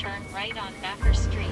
turn right on Backer Street.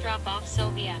Drop off Sylvia.